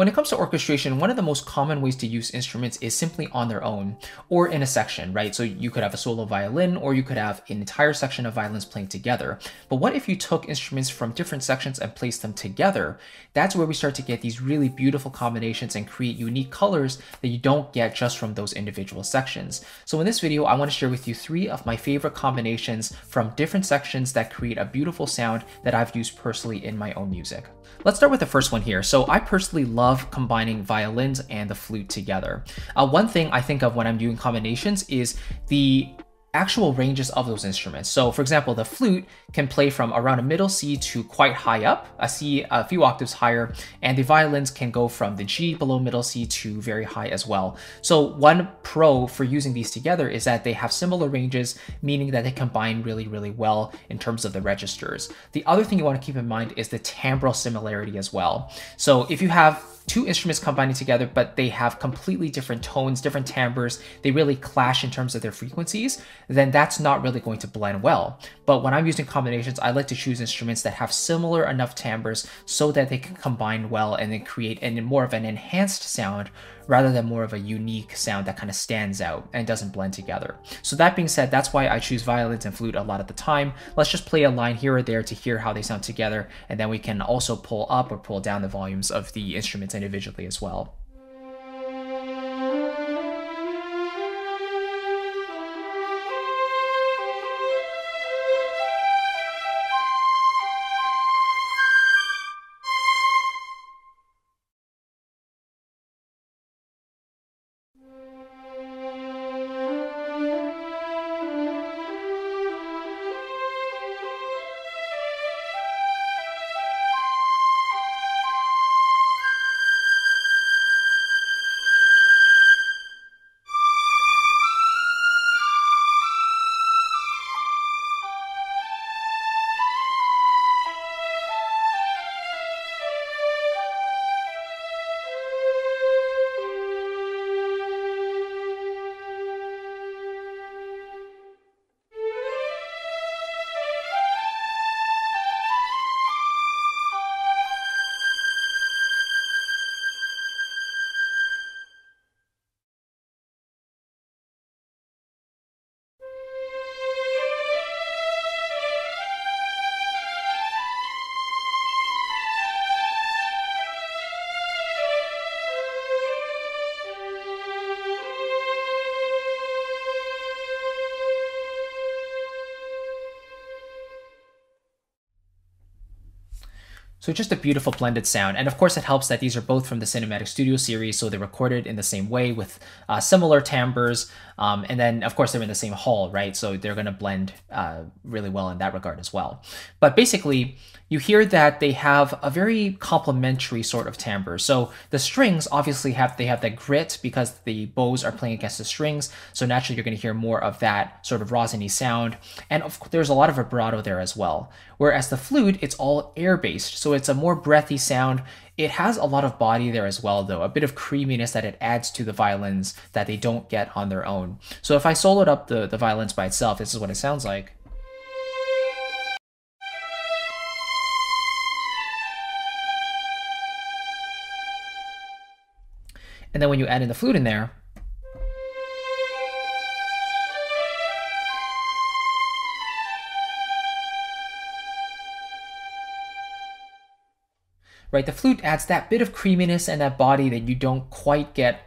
When it comes to orchestration, one of the most common ways to use instruments is simply on their own or in a section, right? So you could have a solo violin, or you could have an entire section of violins playing together. But what if you took instruments from different sections and placed them together? That's where we start to get these really beautiful combinations and create unique colors that you don't get just from those individual sections. So in this video, I want to share with you 3 of my favorite combinations from different sections that create a beautiful sound that I've used personally in my own music. Let's start with the first one here. So I personally love combining violins and the flute together. One thing I think of when I'm doing combinations is the actual ranges of those instruments. So for example, the flute can play from around a middle C to quite high up, a C a few octaves higher, and the violins can go from the G below middle C to very high as well. So one pro for using these together is that they have similar ranges, meaning that they combine really, really well in terms of the registers. The other thing you want to keep in mind is the timbral similarity as well. So if you have two instruments combining together, but they have completely different tones, different timbres, they really clash in terms of their frequencies, then that's not really going to blend well. But when I'm using combinations, I like to choose instruments that have similar enough timbres so that they can combine well and then create more of an enhanced sound rather than more of a unique sound that kind of stands out and doesn't blend together. So that being said, that's why I choose violins and flute a lot of the time. Let's just play a line here or there to hear how they sound together, and then we can also pull up or pull down the volumes of the instruments individually as well. So just a beautiful blended sound. And of course it helps that these are both from the Cinematic Studio series, so they're recorded in the same way with similar timbres. And then of course they're in the same hall, right? So they're gonna blend really well in that regard as well. But basically you hear that they have a very complementary sort of timbre. So the strings obviously have that grit because the bows are playing against the strings. So naturally you're gonna hear more of that sort of rosin-y sound. And of course, there's a lot of vibrato there as well. Whereas the flute, it's all air-based. So it's a more breathy sound. It has a lot of body there as well, though, a bit of creaminess that it adds to the violins that they don't get on their own. So if I soloed up the violins by itself, this is what it sounds like. And then when you add in the flute in there, right, the flute adds that bit of creaminess and that body that you don't quite get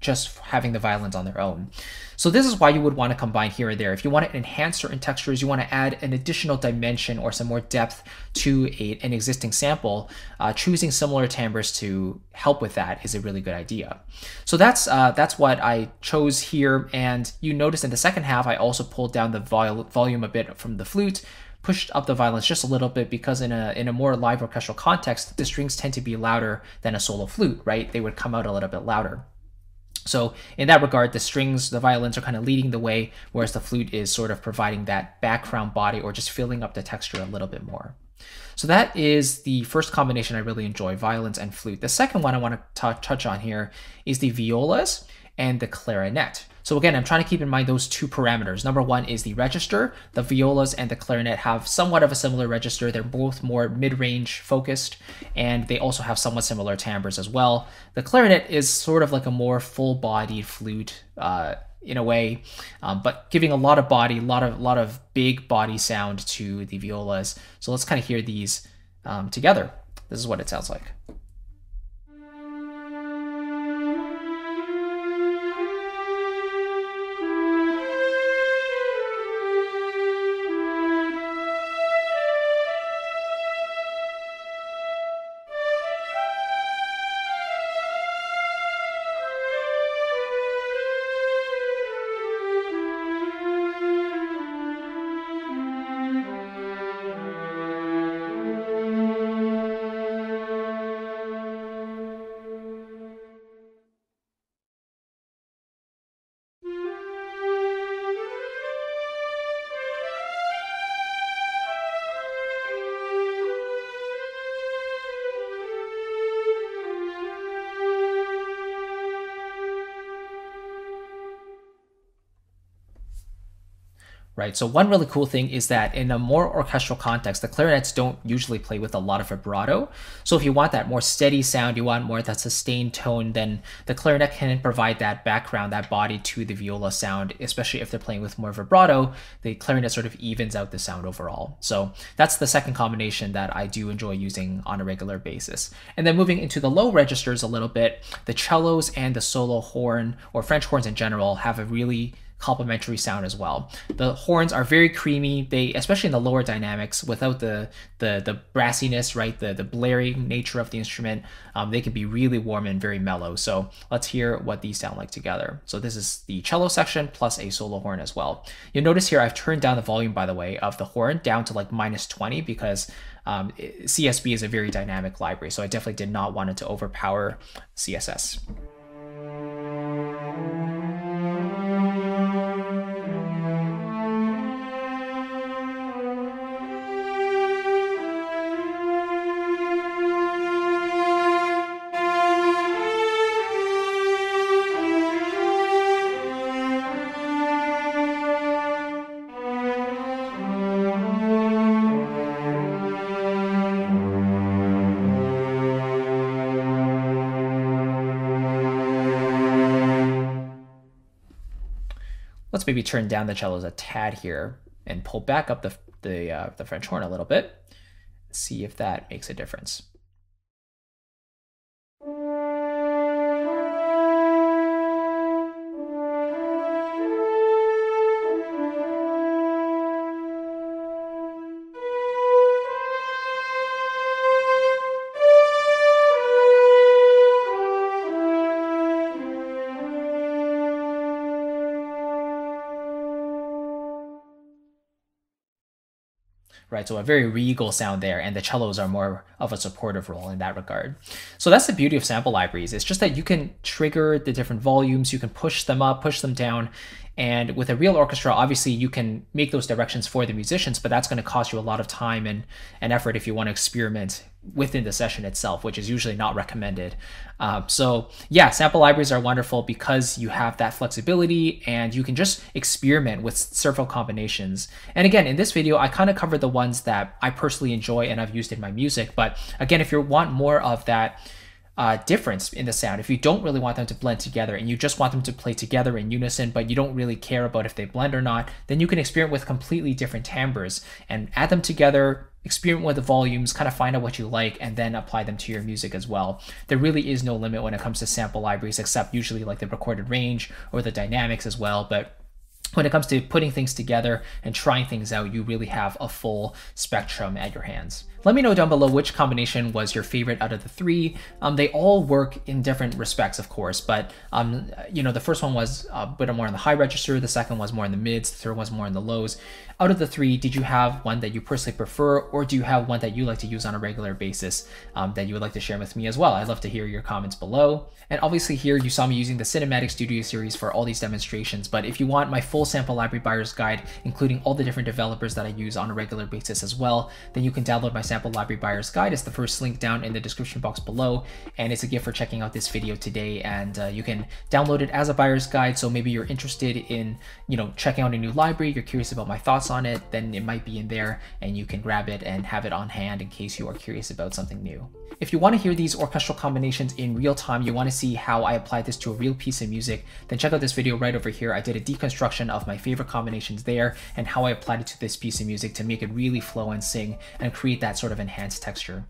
just having the violins on their own. So this is why you would want to combine here or there. If you want to enhance certain textures, you want to add an additional dimension or some more depth to an existing sample, choosing similar timbres to help with that is a really good idea. So that's what I chose here. And you notice in the second half, I also pulled down the volume a bit from the flute, pushed up the violins just a little bit, because in a more live orchestral context, the strings tend to be louder than a solo flute, right? They would come out a little bit louder. So in that regard, the violins are kind of leading the way, whereas the flute is sort of providing that background body or just filling up the texture a little bit more. So that is the first combination I really enjoy, violins and flute. The second one I want to touch on here is the violas and the clarinet. So again, I'm trying to keep in mind those two parameters. Number one is the register. The violas and the clarinet have somewhat of a similar register. They're both more mid-range focused, and they also have somewhat similar timbres as well. The clarinet is sort of like a more full-bodied flute in a way, but giving a lot of body, a lot of big body sound to the violas. So let's kind of hear these together. This is what it sounds like. Right, so one really cool thing is that in a more orchestral context, the clarinets don't usually play with a lot of vibrato. So if you want that more steady sound, you want more of that sustained tone, then the clarinet can provide that background, that body to the viola sound, especially if they're playing with more vibrato. The clarinet sort of evens out the sound overall. So that's the second combination that I do enjoy using on a regular basis. And then moving into the low registers a little bit, the cellos and the solo horn, or French horns in general, have a really complementary sound as well. The horns are very creamy, they, especially in the lower dynamics, without the brassiness, right, the blaring nature of the instrument, they can be really warm and very mellow. So let's hear what these sound like together. So this is the cello section plus a solo horn as well. You'll notice here I've turned down the volume, by the way, of the horn down to like -20 because CSB is a very dynamic library, so I definitely did not want it to overpower CSS. Let's maybe turn down the cellos a tad here and pull back up the French horn a little bit. See if that makes a difference. Right, so a very regal sound there, and the cellos are more of a supportive role in that regard. So that's the beauty of sample libraries. It's just that you can trigger the different volumes, you can push them up, push them down, and with a real orchestra, obviously you can make those directions for the musicians, but that's gonna cost you a lot of time and effort if you wanna experiment within the session itself, which is usually not recommended. So yeah, sample libraries are wonderful because you have that flexibility and you can just experiment with several combinations. And again, in this video, I kind of covered the ones that I personally enjoy and I've used in my music. But again, if you want more of that difference in the sound, if you don't really want them to blend together and you just want them to play together in unison, but you don't really care about if they blend or not, then you can experiment with completely different timbres and add them together, experiment with the volumes, kind of find out what you like, and then apply them to your music as well. There really is no limit when it comes to sample libraries, except usually like the recorded range or the dynamics as well. But when it comes to putting things together and trying things out, you really have a full spectrum at your hands. Let me know down below which combination was your favorite out of the three. They all work in different respects, of course, but you know, the first one was a bit more in the high register, the second was more in the mids, the third was more in the lows. Out of the three, did you have one that you personally prefer, or do you have one that you like to use on a regular basis that you would like to share with me as well? I'd love to hear your comments below. And obviously here you saw me using the Cinematic Studio series for all these demonstrations, but if you want my full sample library buyer's guide, including all the different developers that I use on a regular basis as well, then you can download my sample library buyer's guide. It's the first link down in the description box below, and it's a gift for checking out this video today. And you can download it as a buyer's guide. So maybe you're interested in, you know, checking out a new library, you're curious about my thoughts on it, then it might be in there and you can grab it and have it on hand in case you are curious about something new. If you want to hear these orchestral combinations in real time, you want to see how I apply this to a real piece of music, then check out this video right over here. I did a deconstruction of my favorite combinations there and how I applied it to this piece of music to make it really flow and sing and create that sort of enhanced texture.